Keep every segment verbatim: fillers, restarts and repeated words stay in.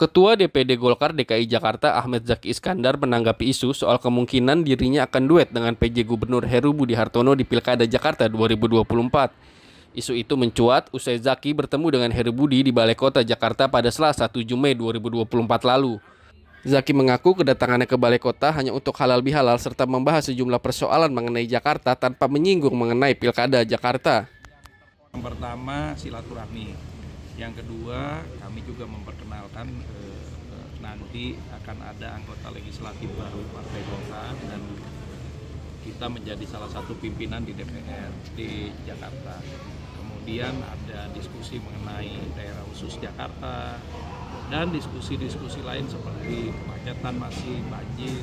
Ketua D P D Golkar D K I Jakarta Ahmed Zaki Iskandar menanggapi isu soal kemungkinan dirinya akan duet dengan P J Gubernur Heru Budi Hartono di Pilkada Jakarta dua ribu dua puluh empat. Isu itu mencuat usai Zaki bertemu dengan Heru Budi di Balai Kota Jakarta pada Selasa tujuh Mei dua ribu dua puluh empat lalu. Zaki mengaku kedatangannya ke Balai Kota hanya untuk halal bihalal serta membahas sejumlah persoalan mengenai Jakarta tanpa menyinggung mengenai Pilkada Jakarta. Yang pertama, silaturahmi. Yang kedua, kami juga memperkenalkan eh, nanti akan ada anggota legislatif baru Partai Golkar dan kita menjadi salah satu pimpinan di D P R D Jakarta. Kemudian ada diskusi mengenai daerah khusus Jakarta dan diskusi-diskusi lain seperti kemacetan masih banjir,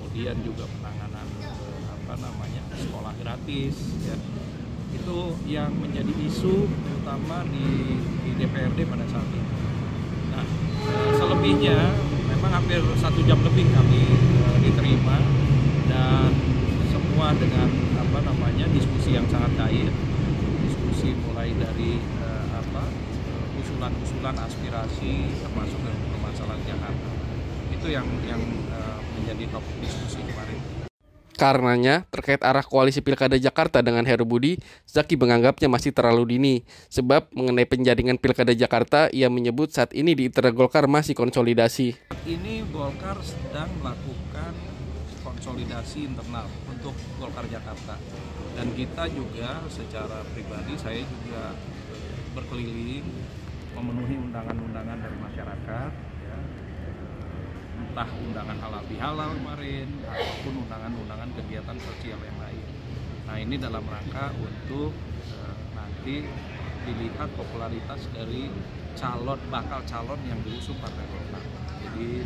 kemudian juga penanganan eh, apa namanya sekolah gratis. Ya. Itu yang menjadi isu utama di, di D P R D pada saat ini. Nah, selebihnya memang hampir satu jam lebih kami e, diterima dan semua dengan apa namanya diskusi yang sangat cair, diskusi mulai dari e, apa usulan-usulan aspirasi termasuk permasalahan Jakarta. Itu yang yang e, menjadi topik diskusi kemarin. Karenanya, terkait arah koalisi Pilkada Jakarta dengan Heru Budi, Zaki menganggapnya masih terlalu dini. Sebab mengenai penjaringan Pilkada Jakarta, ia menyebut saat ini di internal Golkar masih konsolidasi. Ini Golkar sedang melakukan konsolidasi internal untuk Golkar Jakarta. Dan kita juga secara pribadi, saya juga berkeliling memenuhi undangan-undangan dari masyarakat. Ya. Entah undangan halal bihalal kemarin, ataupun undangan-undangan kegiatan sosial yang lain. Nah, ini dalam rangka untuk eh, nanti dilihat popularitas dari calon, bakal calon yang diusung Partai Golkar. Jadi,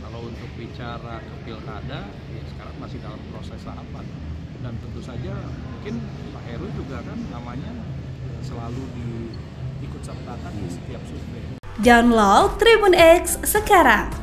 kalau untuk bicara ke pilkada, ya sekarang masih dalam proses tahapan. Dan tentu saja mungkin Pak Heru juga kan namanya selalu diikut sertakan di setiap survei. Download Tribun X sekarang.